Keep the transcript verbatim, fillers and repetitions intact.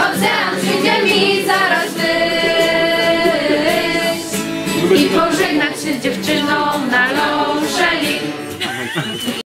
What's that?